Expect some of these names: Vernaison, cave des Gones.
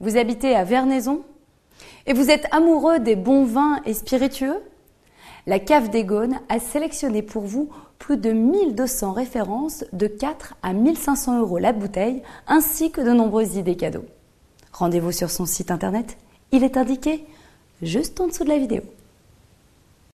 Vous habitez à Vernaison et vous êtes amoureux des bons vins et spiritueux? La cave des Gones a sélectionné pour vous plus de 1200 références de 4 à 1500 € la bouteille ainsi que de nombreuses idées cadeaux. Rendez-vous sur son site internet, il est indiqué juste en dessous de la vidéo.